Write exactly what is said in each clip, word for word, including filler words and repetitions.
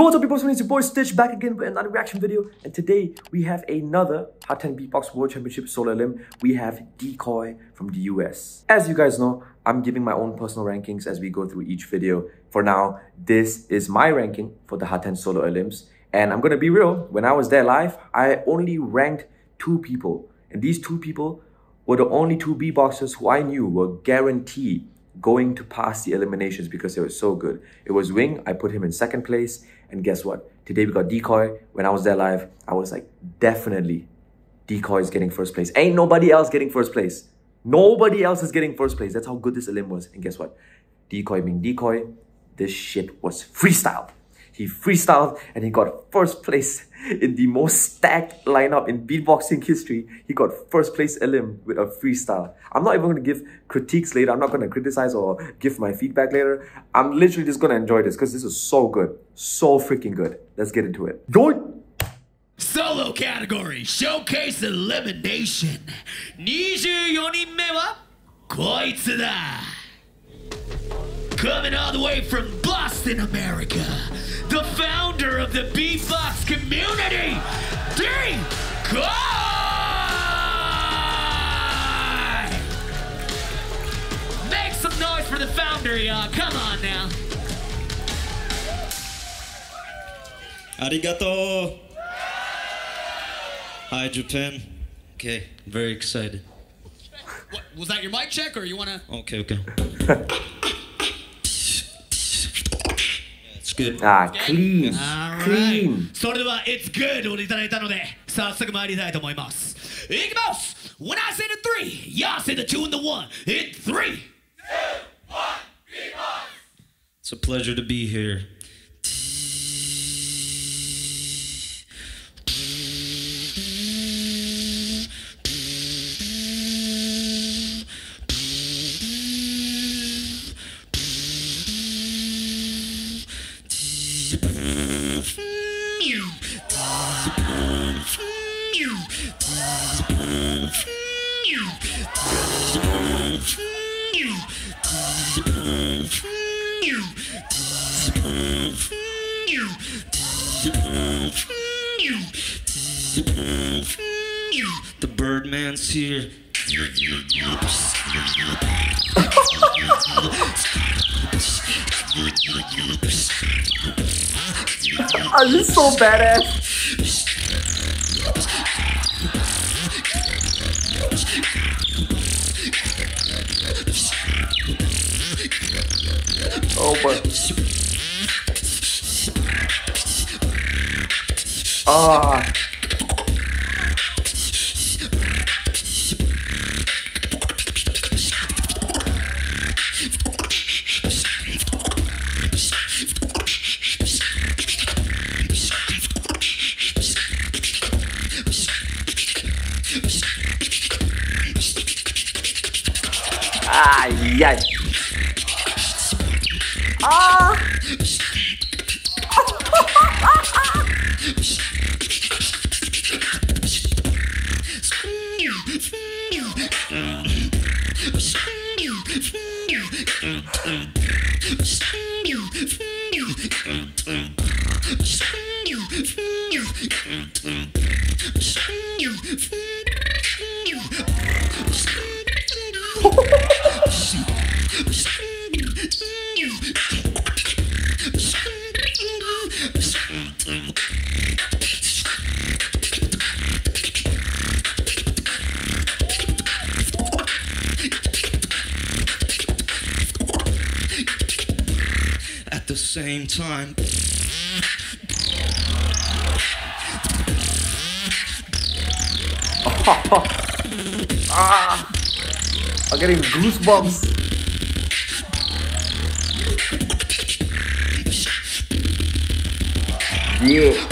Yo, what's up people, it's your boy Stitch back again with another reaction video, and today we have another Haten Beatbox World Championship solo limb. We have D-Koy from the U S. As you guys know, I'm giving my own personal rankings as we go through each video. For now, this is my ranking for the Haten solo limbs, and I'm gonna be real, when I was there live, I only ranked two people, and these two people were the only two beatboxers who I knew were guaranteed going to pass the eliminations because they were so good. It was Wing, I put him in second place, and guess what? Today we got D-Koy. When I was there live, I was like, definitely D-Koy is getting first place. Ain't nobody else getting first place. Nobody else is getting first place. That's how good this elim was. And guess what? D-Koy being D-Koy, this shit was freestyle. He freestyled and he got first place in the most stacked lineup in beatboxing history. He got first place elim with a freestyle. I'm not even going to give critiques later. I'm not going to criticize or give my feedback later. I'm literally just going to enjoy this because this is so good. So freaking good. Let's get into it. Yo! Solo category. Showcase elimination. twenty-four人目 はこいつだ! Coming all the way from Boston, America, the founder of the beatbox community, D-Koy! Make some noise for the founder, y'all. Come on now. Arigato. Hi, Japan. Okay, very excited. What, was that your mic check, or you wanna? Okay, okay. Good. Ah, clean. All clean. Right. それでは It's good をいただいたので、早速参りたいと思います。いきます。When I say the three, y'all say the two and the one. It's three. two, one, beatbox. It's a pleasure to be here. The Birdman's here. I look so badass. Oh boy. Ah. Ah, yes. Ah. At the same time. Ah, I'm getting goosebumps. Yeah.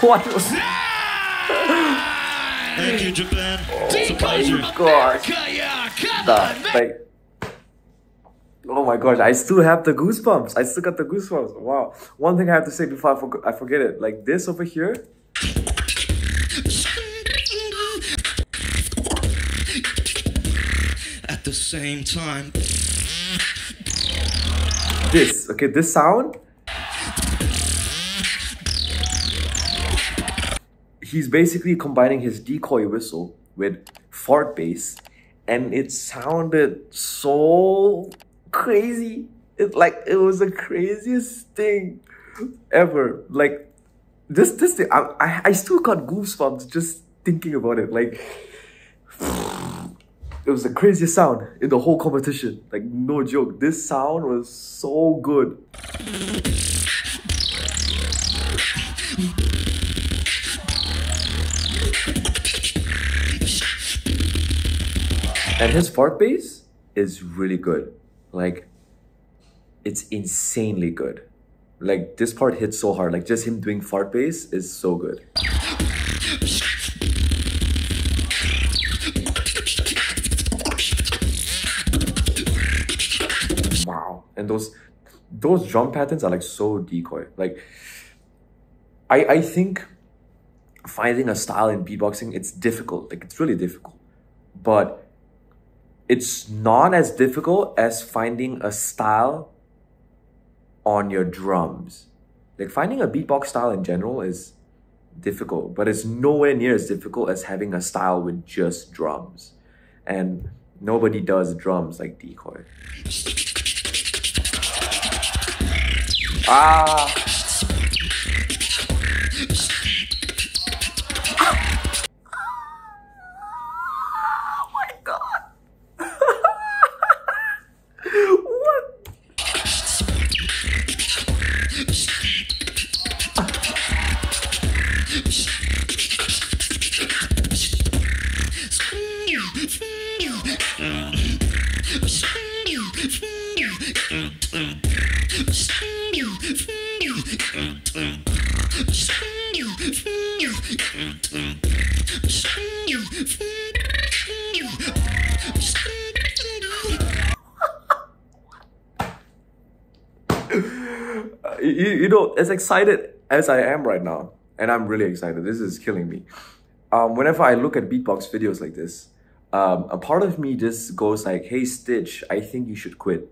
What was that? Thank you, Japan. It's a pleasure. Oh my gosh. Oh my gosh, I still have the goosebumps. I still got the goosebumps. Wow. One thing I have to say before I, for I forget it. Like this over here. At the same time. This. Okay, this sound. He's basically combining his D-Koy whistle with fart bass. And it sounded so crazy. It like it was the craziest thing ever. Like this this thing, I I, I still got goosebumps just thinking about it. Like it was the craziest sound in the whole competition. Like no joke. This sound was so good. And his fart bass is really good. Like, it's insanely good. Like, this part hits so hard. Like, just him doing fart bass is so good. Wow. And those those drum patterns are, like, so D-Koy. Like, I, I think finding a style in beatboxing, it's difficult. Like, it's really difficult. But it's not as difficult as finding a style on your drums. Like finding a beatbox style in general is difficult, but it's nowhere near as difficult as having a style with just drums. And nobody does drums like D-Koy. Ah. You, you know, as excited as I am right now, and I'm really excited, this is killing me. Um, whenever I look at beatbox videos like this, um, a part of me just goes like, hey Stitch, I think you should quit.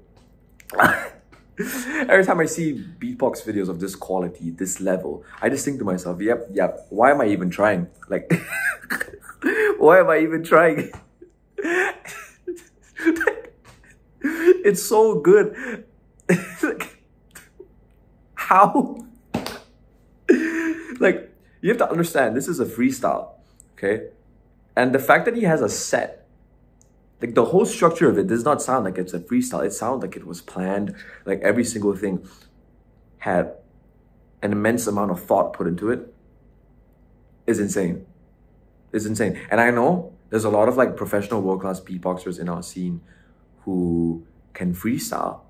Every time I see beatbox videos of this quality, this level, I just think to myself, yep, yep, why am I even trying? Like, why am I even trying? It's so good. How? Like, you have to understand, this is a freestyle, okay? And the fact that he has a set, like the whole structure of it does not sound like it's a freestyle. It sounds like it was planned, like every single thing had an immense amount of thought put into it. It's insane. It's insane. And I know there's a lot of like professional world-class beatboxers in our scene who can freestyle.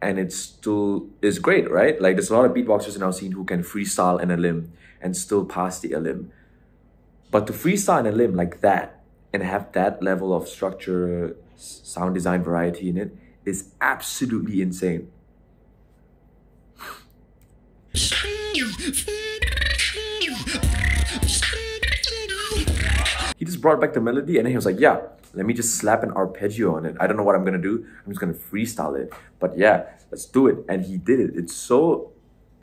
And it's still is great, right? Like there's a lot of beatboxers in our scene who can freestyle an elim and still pass the elim. But to freestyle an elim like that and have that level of structure, sound design variety in it is absolutely insane. He just brought back the melody and then he was like, yeah, let me just slap an arpeggio on it. I don't know what I'm gonna do. I'm just gonna freestyle it. But yeah, let's do it. And he did it. It's so,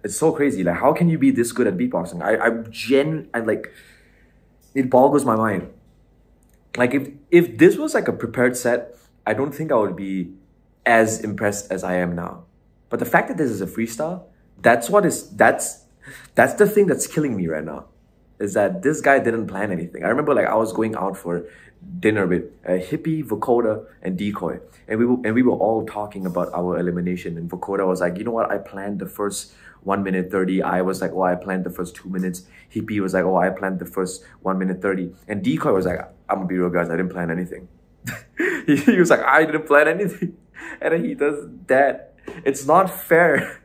it's so crazy. Like, how can you be this good at beatboxing? I, I'm gen, I'm like, it boggles my mind. Like, if if this was like a prepared set, I don't think I would be as impressed as I am now. But the fact that this is a freestyle, that's what is that's that's the thing that's killing me right now. Is that this guy didn't plan anything. I remember like I was going out for dinner with uh, Hippie, Vocodah, and D-Koy. And we, were, and we were all talking about our elimination. And Vocodah was like, you know what? I planned the first one minute thirty. I was like, oh, I planned the first two minutes. Hippie was like, oh, I planned the first one minute thirty. And D-Koy was like, I'm gonna be real, guys. I didn't plan anything. he, he was like, I didn't plan anything. And then he does that. It's not fair.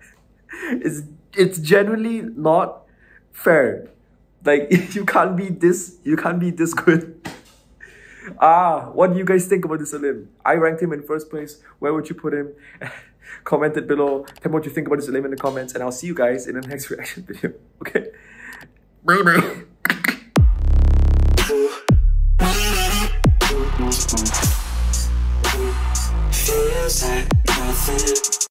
it's, it's genuinely not fair. Like, you can't be this, you can't be this good. Ah, what do you guys think about this Alim? I ranked him in first place. Where would you put him? Comment it below. Tell me what you think about this Alim in the comments, and I'll see you guys in the next reaction video. Okay? Bye bye.